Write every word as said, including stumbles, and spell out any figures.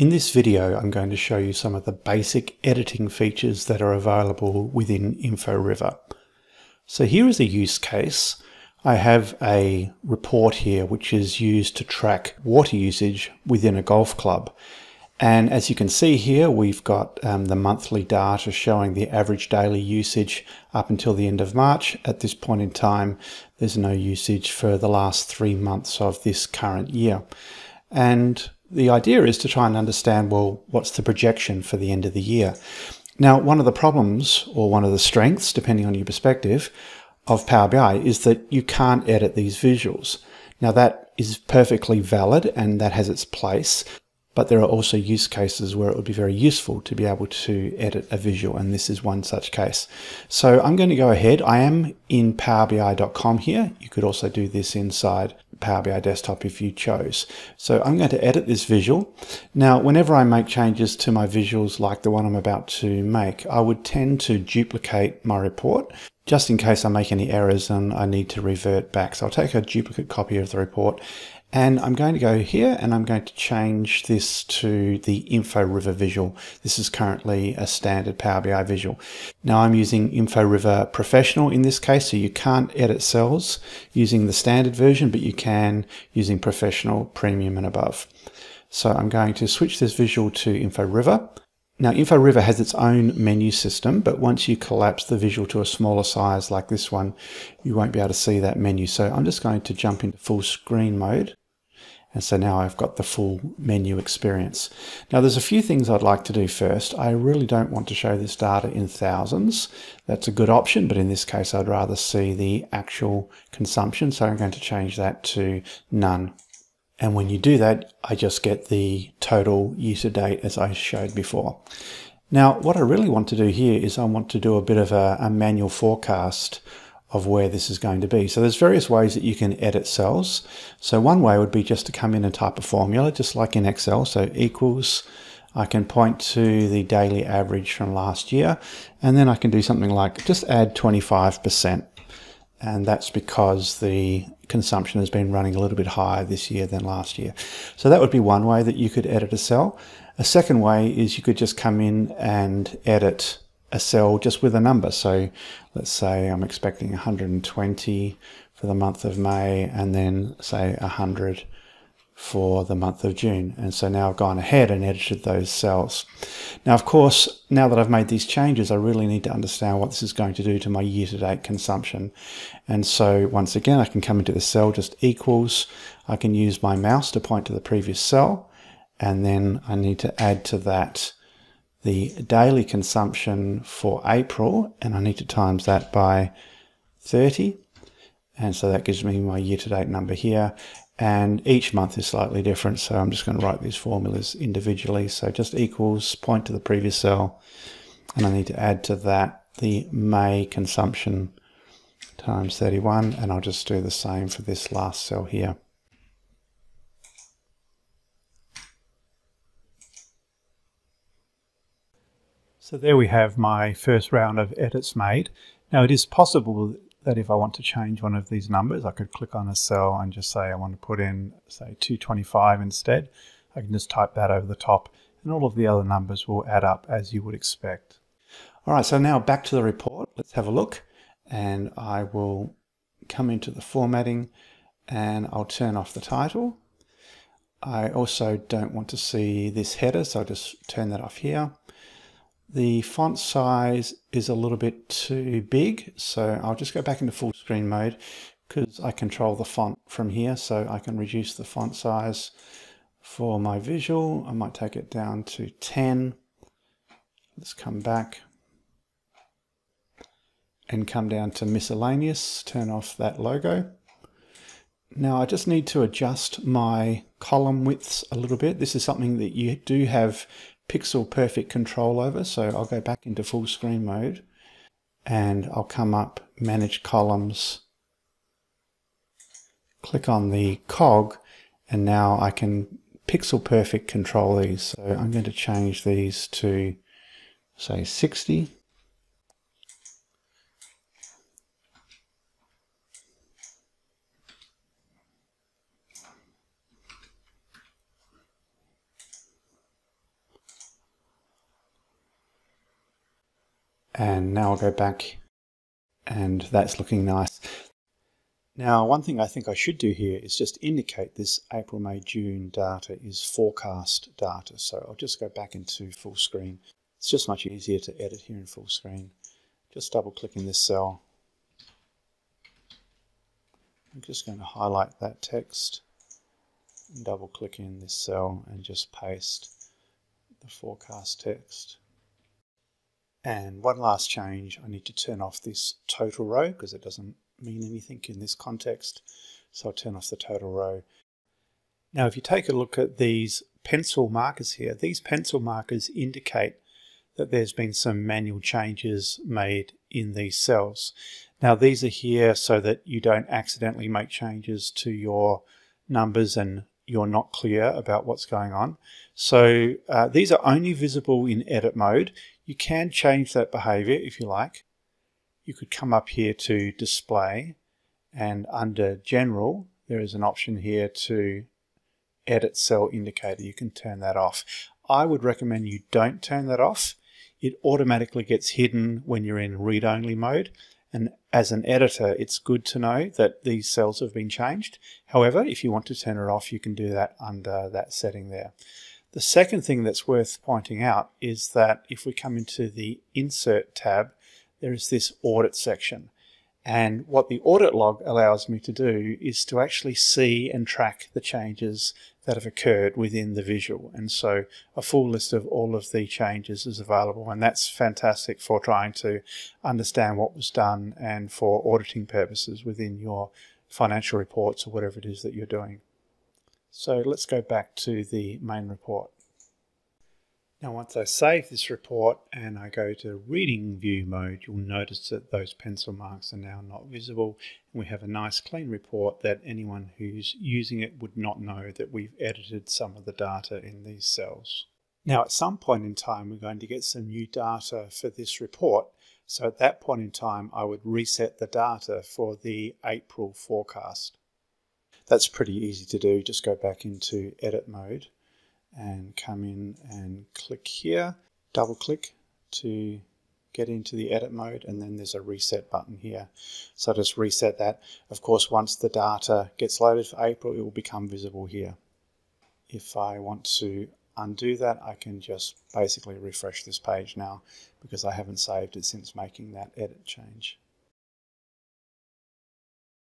In this video, I'm going to show you some of the basic editing features that are available within InfoRiver. So here is a use case. I have a report here which is used to track water usage within a golf club. And as you can see here, we've got um, the monthly data showing the average daily usage up until the end of March. At this point in time, there's no usage for the last three months of this current year. And the idea is to try and understand, well, what's the projection for the end of the year? Now, one of the problems, or one of the strengths, depending on your perspective, of Power B I is that you can't edit these visuals. Now, that is perfectly valid and that has its place, but there are also use cases where it would be very useful to be able to edit a visual, and this is one such case. So I'm going to go ahead. I am in power B I dot com here. You could also do this inside Power B I Desktop if you chose. So I'm going to edit this visual. Now, whenever I make changes to my visuals like the one I'm about to make, I would tend to duplicate my report just in case I make any errors and I need to revert back. So I'll take a duplicate copy of the report, and I'm going to go here and I'm going to change this to the InfoRiver visual. This is currently a standard Power B I visual. Now I'm using InfoRiver Professional in this case, so you can't edit cells using the standard version, but you can using Professional, Premium and above. So I'm going to switch this visual to InfoRiver. Now InfoRiver has its own menu system, but once you collapse the visual to a smaller size like this one, you won't be able to see that menu. So I'm just going to jump into full screen mode. And so now I've got the full menu experience. Now there's a few things I'd like to do first. I really don't want to show this data in thousands. That's a good option, but in this case, I'd rather see the actual consumption. So I'm going to change that to none. And when you do that, I just get the total user date as I showed before. Now, what I really want to do here is I want to do a bit of a, a manual forecast of where this is going to be. So there's various ways that you can edit cells. So one way would be just to come in and type a formula, just like in Excel. So equals, I can point to the daily average from last year, and then I can do something like just add twenty-five percent. And that's because the consumption has been running a little bit higher this year than last year. So that would be one way that you could edit a cell. A second way is you could just come in and edit a cell just with a number. So let's say I'm expecting one hundred twenty for the month of May, and then say one hundred for the month of June. And so now I've gone ahead and edited those cells. Now, of course, now that I've made these changes, I really need to understand what this is going to do to my year-to-date consumption. And so once again, I can come into the cell, just equals. I can use my mouse to point to the previous cell, and then I need to add to that the daily consumption for April, and I need to times that by thirty. And so that gives me my year-to-date number here. And each month is slightly different, so I'm just going to write these formulas individually. So just equals, point to the previous cell, and I need to add to that the May consumption times thirty-one, and I'll just do the same for this last cell here. So there we have my first round of edits made. Now it is possible that if I want to change one of these numbers, I could click on a cell and just say I want to put in, say, two twenty-five instead. I can just type that over the top, and all of the other numbers will add up as you would expect. All right, so now back to the report. Let's have a look, and I will come into the formatting and I'll turn off the title. I also don't want to see this header, so I'll just turn that off here. The font size is a little bit too big, so I'll just go back into full screen mode because I control the font from here, so I can reduce the font size for my visual. I might take it down to ten. Let's come back and come down to miscellaneous, turn off that logo. Now I just need to adjust my column widths a little bit. This is something that you do have pixel perfect control over, so I'll go back into full screen mode and I'll come up, manage columns, click on the cog, and now I can pixel perfect control these. So I'm going to change these to, say, sixty. And now I'll go back, and that's looking nice. Now, one thing I think I should do here is just indicate this April, May, June data is forecast data. So I'll just go back into full screen. It's just much easier to edit here in full screen. Just double click in this cell. I'm just going to highlight that text, and double click in this cell and just paste the forecast text. And one last change, I need to turn off this total row because it doesn't mean anything in this context. So I'll turn off the total row. Now if you take a look at these pencil markers here, these pencil markers indicate that there's been some manual changes made in these cells. Now these are here so that you don't accidentally make changes to your numbers and you're not clear about what's going on. So uh, these are only visible in edit mode. You can change that behavior if you like. You could come up here to display, and under general there is an option here to edit cell indicator. You can turn that off. I would recommend you don't turn that off. It automatically gets hidden when you're in read-only mode, and as an editor it's good to know that these cells have been changed. However, if you want to turn it off you can do that under that setting there. The second thing that's worth pointing out is that if we come into the Insert tab, there is this Audit section. And what the Audit log allows me to do is to actually see and track the changes that have occurred within the visual. And so a full list of all of the changes is available, and that's fantastic for trying to understand what was done and for auditing purposes within your financial reports or whatever it is that you're doing. So let's go back to the main report. Now once I save this report and I go to reading view mode, you'll notice that those pencil marks are now not visible, and we have a nice clean report that anyone who's using it would not know that we've edited some of the data in these cells. Now at some point in time we're going to get some new data for this report, so at that point in time I would reset the data for the April forecast. That's pretty easy to do. Just go back into edit mode and come in and click here, double click to get into the edit mode, and then there's a reset button here. So just reset that. Of course, once the data gets loaded for April, it will become visible here. If I want to undo that, I can just basically refresh this page now because I haven't saved it since making that edit change.